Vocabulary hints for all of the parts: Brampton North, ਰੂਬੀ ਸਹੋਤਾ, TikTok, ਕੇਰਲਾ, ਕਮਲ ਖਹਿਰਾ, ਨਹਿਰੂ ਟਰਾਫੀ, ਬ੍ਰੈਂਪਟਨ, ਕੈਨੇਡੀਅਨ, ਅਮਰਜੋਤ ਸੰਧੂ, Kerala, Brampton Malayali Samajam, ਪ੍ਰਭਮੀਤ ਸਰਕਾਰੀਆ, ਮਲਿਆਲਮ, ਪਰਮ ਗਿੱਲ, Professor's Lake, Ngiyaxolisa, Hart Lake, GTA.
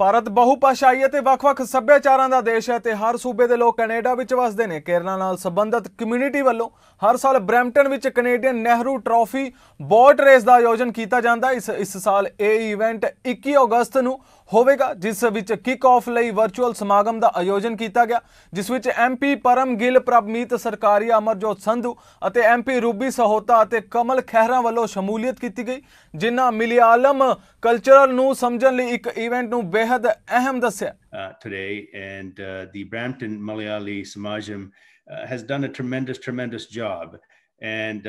भारत बहुभाषाईयत ਵੱਖ-ਵੱਖ ਸੱਭਿਆਚਾਰਾਂ ਦਾ ਦੇਸ਼ ਹੈ ਤੇ ਹਰ ਸੂਬੇ ਦੇ ਲੋਕ ਕੈਨੇਡਾ ਵਿੱਚ ਵਸਦੇ ਨੇ। ਕੇਰਲਾ ਨਾਲ ਸੰਬੰਧਿਤ ਕਮਿਊਨਿਟੀ ਵੱਲੋਂ ਹਰ ਸਾਲ ਬ੍ਰੈਂਪਟਨ ਵਿੱਚ ਕੈਨੇਡੀਅਨ ਨਹਿਰੂ ਟਰਾਫੀ boat race ਦਾ ਆਯੋਜਨ ਕੀਤਾ ਜਾਂਦਾ। ਇਸ ਸਾਲ ਇਹ ਇਵੈਂਟ 21 ਅਗਸਤ ਨੂੰ ਹੋਵੇਗਾ, ਜਿਸ ਵਿੱਚ ਕਿਕ ਆਫ ਲਈ ਵਰਚੁਅਲ ਸਮਾਗਮ ਦਾ ਆਯੋਜਨ ਕੀਤਾ ਗਿਆ, ਜਿਸ ਵਿੱਚ MP ਪਰਮ ਗਿੱਲ, ਪ੍ਰਭਮੀਤ ਸਰਕਾਰੀਆ, ਅਮਰਜੋਤ ਸੰਧੂ ਅਤੇ MP ਰੂਬੀ ਸਹੋਤਾ ਅਤੇ ਕਮਲ ਖਹਿਰਾ ਵੱਲੋਂ ਸ਼ਮੂਲੀਅਤ ਕੀਤੀ ਗਈ, ਜਿਨ੍ਹਾਂ ਮਲਿਆਲਮ ਕਲਚਰਲ ਨੂੰ ਸਮਝਣ ਲਈ ਇੱਕ ਇਵੈਂਟ ਨੂੰ ਬੇਹੱਦ ਅਹਿਮ ਦੱਸਿਆ। Today and the Brampton Malayali Samajam has done a tremendous job, and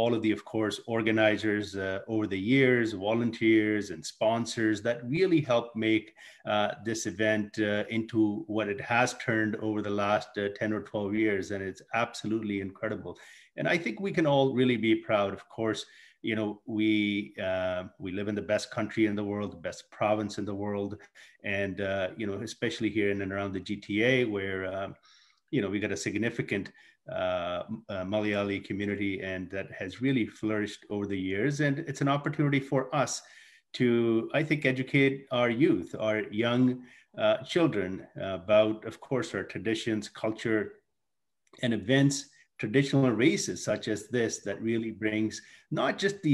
all of the, of course, organizers over the years, volunteers and sponsors that really helped make this event into what it has turned over the last 10 or 12 years, and it's absolutely incredible. And I think we can all really be proud. Of course, we live in the best country in the world, the best province in the world, and especially here in and around the GTA, where we got a significant Malayali community, and that has really flourished over the years. And it's an opportunity for us to, I think, educate our youth, our young children about, of course, our traditions, culture, and events. Traditional races such as this that really brings not just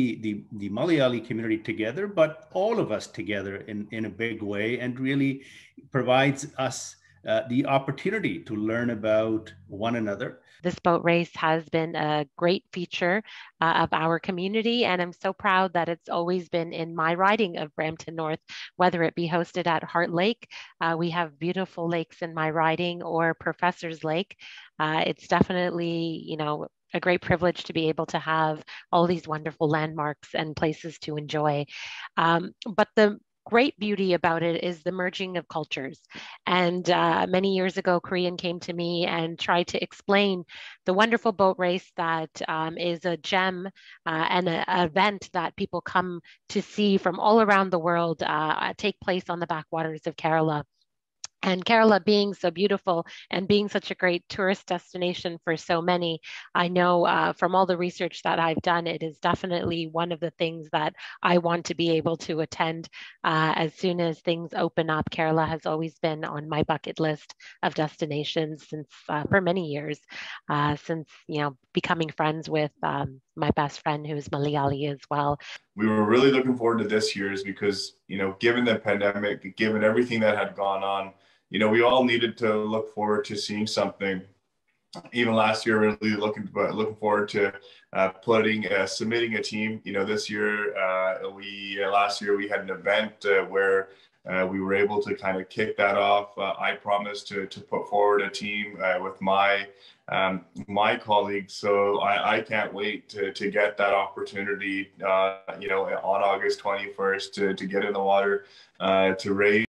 the Malayali community together, but all of us together in a big way, and really provides us the opportunity to learn about one another. This boat race has been a great feature of our community, and I'm so proud that it's always been in my riding of Brampton North, whether it be hosted at Hart Lake, we have beautiful lakes in my riding, or Professor's Lake. It's definitely, a great privilege to be able to have all these wonderful landmarks and places to enjoy. But the great beauty about it is the merging of cultures. And many years ago, Korean came to me and tried to explain the wonderful boat race that is a gem and an event that people come to see from all around the world take place on the backwaters of Kerala. And Kerala being so beautiful and being such a great tourist destination for so many, I know from all the research that I've done, it is definitely one of the things that I want to be able to attend as soon as things open up. Kerala has always been on my bucket list of destinations since for many years, since becoming friends with my best friend who's Malayali as well. We were really looking forward to this year's because, given the pandemic, given everything that had gone on, we all needed to look forward to seeing something. Even last year, really looking forward to submitting a team. This year, last year we had an event where we were able to kind of kick that off. I promised to put forward a team with my colleagues, so I can't wait to get that opportunity. On August 21st to get in the water to raise.